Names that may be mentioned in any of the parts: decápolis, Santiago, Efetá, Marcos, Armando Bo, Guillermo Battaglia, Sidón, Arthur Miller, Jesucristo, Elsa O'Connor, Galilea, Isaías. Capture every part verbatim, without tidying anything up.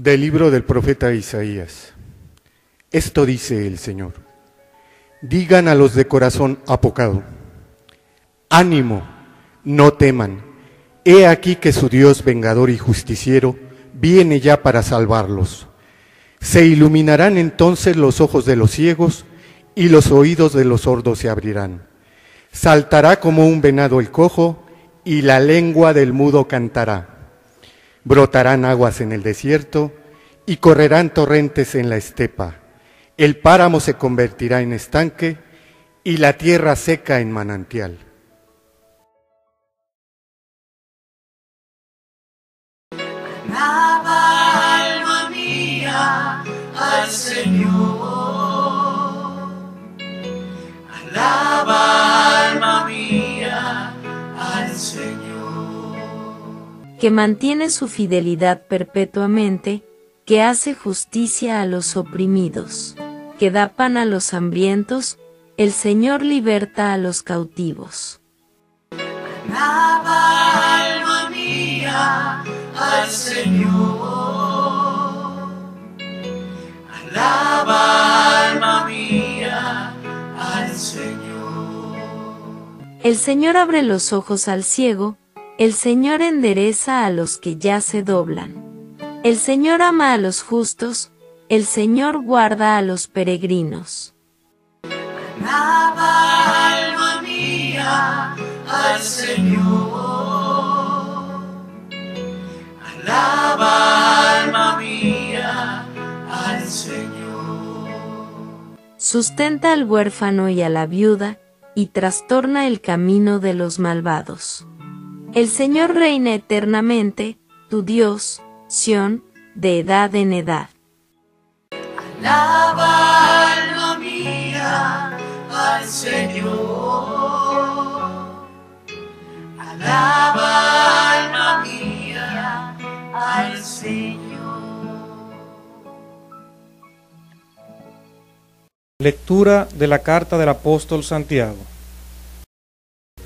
Del libro del profeta Isaías. Esto dice el Señor: digan a los de corazón apocado, ánimo, no teman, he aquí que su Dios vengador y justiciero viene ya para salvarlos. Se iluminarán entonces los ojos de los ciegos y los oídos de los sordos se abrirán. Saltará como un venado el cojo y la lengua del mudo cantará. Brotarán aguas en el desierto y correrán torrentes en la estepa. El páramo se convertirá en estanque y la tierra seca en manantial. Alaba, alma mía, al Señor. Alaba, alma mía, al Señor, que mantiene su fidelidad perpetuamente, que hace justicia a los oprimidos, que da pan a los hambrientos. El Señor liberta a los cautivos. Alaba, alma mía, al Señor. Alaba, alma mía, al Señor. El Señor abre los ojos al ciego. El Señor endereza a los que ya se doblan. El Señor ama a los justos, el Señor guarda a los peregrinos. Alaba, alma mía, al Señor. Alaba, alma mía, al Señor. Sustenta al huérfano y a la viuda, y trastorna el camino de los malvados. El Señor reina eternamente, tu Dios, Sión, de edad en edad. Alaba, alma mía, al Señor. Alaba, alma mía, al Señor. Lectura de la carta del apóstol Santiago.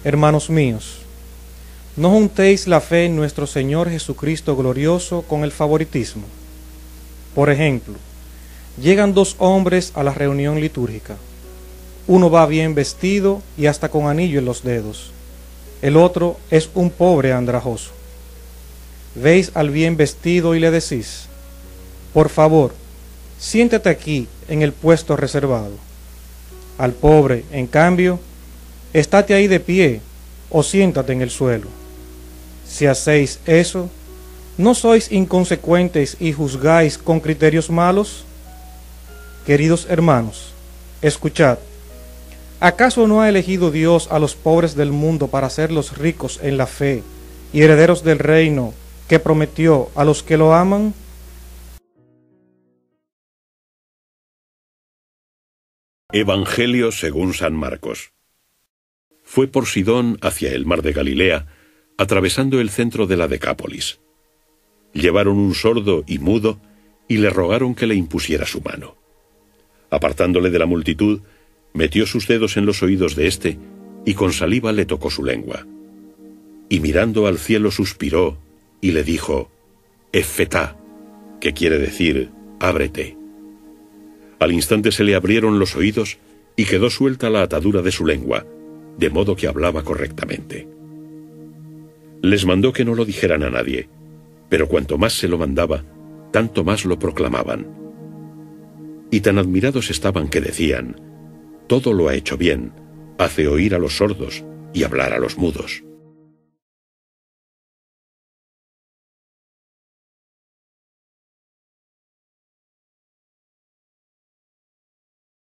Hermanos míos, no juntéis la fe en nuestro Señor Jesucristo glorioso con el favoritismo. Por ejemplo, llegan dos hombres a la reunión litúrgica. Uno va bien vestido y hasta con anillo en los dedos. El otro es un pobre andrajoso. Veis al bien vestido y le decís: por favor, siéntate aquí en el puesto reservado. Al pobre, en cambio, estate ahí de pie o siéntate en el suelo. Si hacéis eso, ¿no sois inconsecuentes y juzgáis con criterios malos? Queridos hermanos, escuchad. ¿Acaso no ha elegido Dios a los pobres del mundo para hacerlos ricos en la fe y herederos del reino que prometió a los que lo aman? Evangelio según San Marcos. Fue por Sidón hacia el mar de Galilea, atravesando el centro de la decápolis. Llevaron un sordo y mudo y le rogaron que le impusiera su mano. Apartándole de la multitud, metió sus dedos en los oídos de éste y con saliva le tocó su lengua. Y mirando al cielo suspiró y le dijo: Efetá, que quiere decir ábrete. Al instante se le abrieron los oídos y quedó suelta la atadura de su lengua, de modo que hablaba correctamente. Les mandó que no lo dijeran a nadie, pero cuanto más se lo mandaba, tanto más lo proclamaban. Y tan admirados estaban que decían: todo lo ha hecho bien, hace oír a los sordos y hablar a los mudos.